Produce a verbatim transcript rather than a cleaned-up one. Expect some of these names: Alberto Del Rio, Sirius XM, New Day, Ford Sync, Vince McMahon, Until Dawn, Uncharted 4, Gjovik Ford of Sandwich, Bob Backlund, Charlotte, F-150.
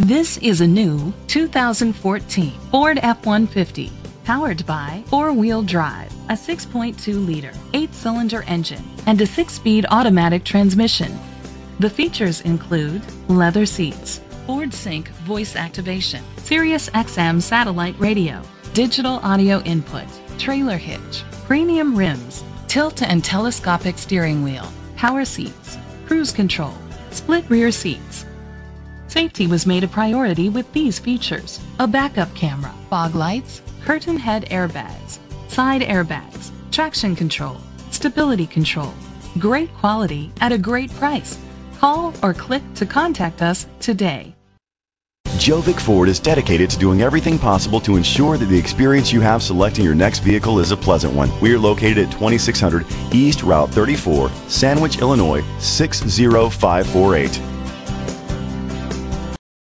This is a new two thousand fourteen Ford F one fifty, powered by four-wheel drive, a six point two liter, eight-cylinder engine, and a six-speed automatic transmission. The features include leather seats, Ford Sync voice activation, Sirius X M satellite radio, digital audio input, trailer hitch, premium rims, tilt and telescopic steering wheel, power seats, cruise control, split rear seats. Safety was made a priority with these features: a backup camera, fog lights, curtain head airbags, side airbags, traction control, stability control. Great quality at a great price. Call or click to contact us today. Gjovik Ford is dedicated to doing everything possible to ensure that the experience you have selecting your next vehicle is a pleasant one. We are located at twenty-six hundred East Route thirty-four, Sandwich, Illinois six zero five four eight.